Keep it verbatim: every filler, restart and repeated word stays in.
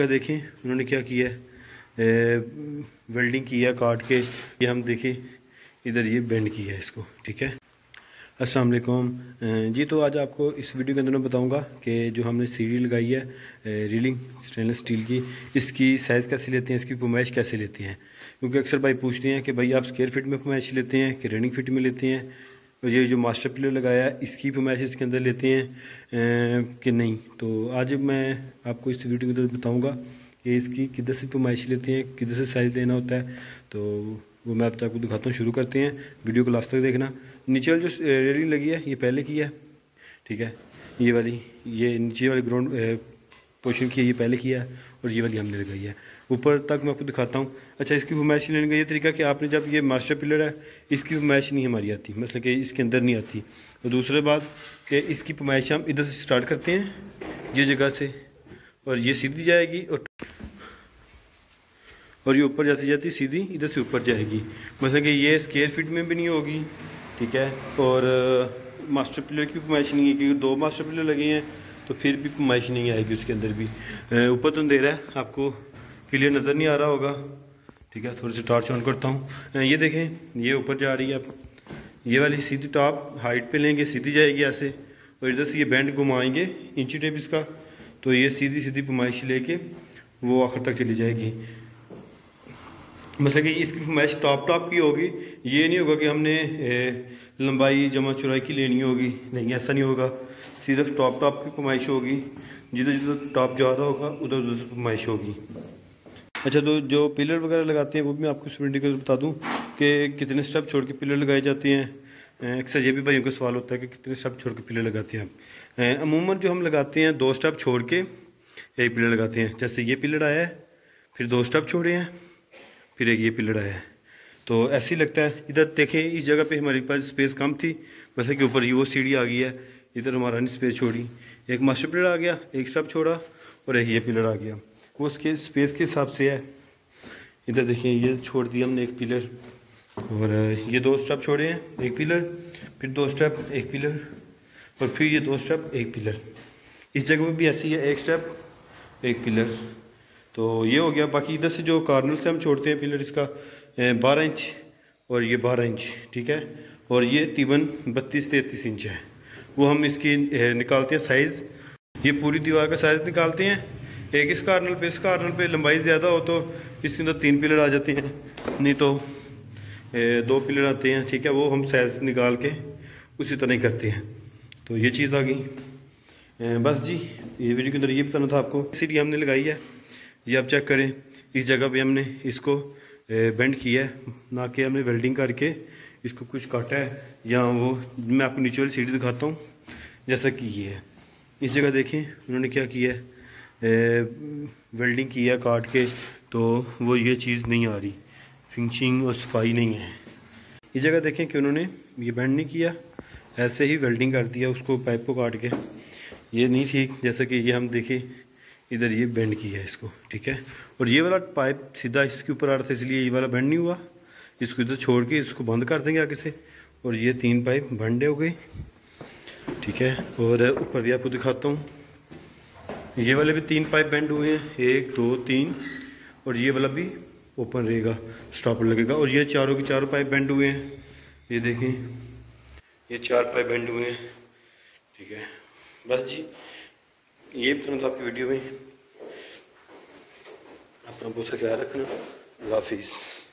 देखें उन्होंने क्या किया है, वेल्डिंग किया है काट के। ये हम देखें इधर ये बेंड किया है इसको, ठीक है। अस्सलाम वालेकुम जी। तो आज आपको इस वीडियो के अंदर मैं बताऊंगा कि जो हमने सीढ़ी लगाई है रीलिंग स्टेनलेस स्टील की, इसकी साइज़ कैसे लेते हैं, इसकी पुमाइश कैसे लेते हैं। क्योंकि अक्सर भाई पूछते हैं कि भाई आप स्क्वायर फिट में पुमाइश लेते हैं कि रनिंग फिट में लेते हैं, और ये जो मास्टर पिलर लगाया है इसकी पुमाइश इसके अंदर लेते हैं कि नहीं। तो आज मैं आपको इस वीडियो के अंदर बताऊँगा कि इसकी किधर से पुमाइश लेते हैं, किधर से साइज़ लेना होता है, तो वो मैं आपको दिखाता हूँ। शुरू करते हैं, वीडियो को लास्ट तक देखना। नीचे जो रेलिंग लगी है ये पहले की है, ठीक है। ये वाली, ये नीचे वाली ग्राउंड पोर्शन की है, ये पहले की है, और ये वाली हमने लगाई है। ऊपर तक मैं आपको दिखाता हूँ। अच्छा, इसकी फरमाइश लेने का ये तरीका कि आपने जब ये मास्टर पिलर है इसकी फरमाइश नहीं हमारी आती, मसल कि इसके अंदर नहीं आती। और दूसरे बात कि इसकी फरमाइश हम इधर से स्टार्ट करते हैं, ये जगह से, और ये सीधी जाएगी और और ये ऊपर जाती जाती सीधी इधर से ऊपर जाएगी। मतलब कि ये स्क्वायर फीट में भी नहीं होगी, ठीक है। और मास्टर पिलर की फरमाइश नहीं है, क्योंकि दो मास्टर पिलर लगे हैं तो फिर भी फरमाइश नहीं आएगी उसके अंदर भी। ऊपर तो अंधेरा है, आपको क्लियर नज़र नहीं आ रहा होगा, ठीक है। थोड़ी सी टॉर्च ऑन करता हूँ। ये देखें, ये ऊपर जा रही है। आप ये वाली सीधी टॉप हाइट पर लेंगे, सीधी जाएगी ऐसे, और इधर से ये बैंड घुमाएँगे इंची टेप इसका, तो ये सीधी सीधी फरमाइश लेके वो आखिर तक चली जाएगी। मतलब कि इसकी फरमाइश टॉप टॉप की होगी। ये नहीं होगा कि हमने लंबाई जमा चौड़ाई की लेनी होगी, नहीं, ऐसा नहीं होगा। सिर्फ टॉप टॉप की फरमाइश होगी, जिधर जिधर टॉप जा रहा होगा उधर उधर फरमाइश होगी। अच्छा, तो जो पिलर वगैरह लगाते हैं वो भी मैं आपको स्टूडेंट को बता दूं कि कितने स्टेप छोड़ के पिलर लगाए जाते हैं। अक्सर ये भी भाइयों का सवाल होता है कि कितने स्टेप छोड़ के पिलर लगाते हैं आप। अमूमन जो हम लगाते हैं दो स्टेप छोड़ के एक पिलर लगाते हैं। जैसे ये पिलर आया है, फिर दो स्टेप छोड़े हैं, फिर एक ये पिलर आया है, तो ऐसे ही लगता है। इधर देखें, इस जगह पे हमारे पास स्पेस कम थी, मतलब कि ऊपर ये वो सीढ़ी आ गई है, इधर हमारा नहीं स्पेस छोड़ी। एक मास्टर पिलर आ गया, एक स्टब छोड़ा, और एक ये पिलर आ गया। वो उसके स्पेस के हिसाब से है। इधर देखें, ये छोड़ दिया हमने एक पिलर, और ये दो स्टब छोड़े हैं, एक पिलर, फिर दो स्टब एक पिलर, और फिर ये दो स्टब एक पिलर। इस जगह पर भी ऐसे ही है, एक स्टब एक पिलर, तो ये हो गया। बाकी इधर से जो कॉर्नर से हम छोड़ते हैं पिलर, इसका बारह इंच और ये बारह इंच, ठीक है। और ये तीबन बत्तीस तैंतीस इंच है, वो हम इसकी निकालते हैं साइज़। ये पूरी दीवार का साइज़ निकालते हैं। एक इस कॉर्नर पे, इस कॉर्नर पे लंबाई ज़्यादा हो तो इसके अंदर तीन पिलर आ जाते हैं, नहीं तो दो पिलर आते हैं, ठीक है। वो हम साइज़ निकाल के उसी तरह ही करते हैं। तो ये चीज़ आ गई। बस जी, ये वीडियो के अंदर ये बताना था आपको। सीढ़ी हमने लगाई है, ये आप चेक करें, इस जगह पे हमने इसको बेंड किया है, ना कि हमने वेल्डिंग करके इसको कुछ काटा है। या वो मैं आपको नीचे वाली सीढ़ी दिखाता हूँ, जैसा कि ये है। इस जगह देखें उन्होंने क्या किया है, वेल्डिंग किया है काट के, तो वो ये चीज़ नहीं आ रही, फिनिशिंग और सफाई नहीं है। इस जगह देखें कि उन्होंने ये बेंड नहीं किया, ऐसे ही वेल्डिंग कर दिया उसको, पाइप को काट के। ये नहीं ठीक, जैसा कि ये हम देखें इधर ये बेंड किया है इसको, ठीक है। और ये वाला पाइप सीधा इसके ऊपर आ रहा था, इसलिए ये वाला बेंड नहीं हुआ। इसको इधर छोड़ के इसको बंद कर देंगे आगे से, और ये तीन पाइप बंडे हो गए, ठीक है। और ऊपर भी आपको दिखाता हूँ, ये वाले भी तीन पाइप बेंड हुए हैं, एक दो तीन, और ये वाला भी ओपन रहेगा, स्टॉपर लगेगा। और ये चारों के चारों पाइप बेंड हुए हैं, ये देखें, ये चार पाइप बेंड हुए हैं, ठीक है। बस जी, ये भी तो आपकी वीडियो में। अपना बहुत ख्याल रखना। अल्लाह हाफिज़।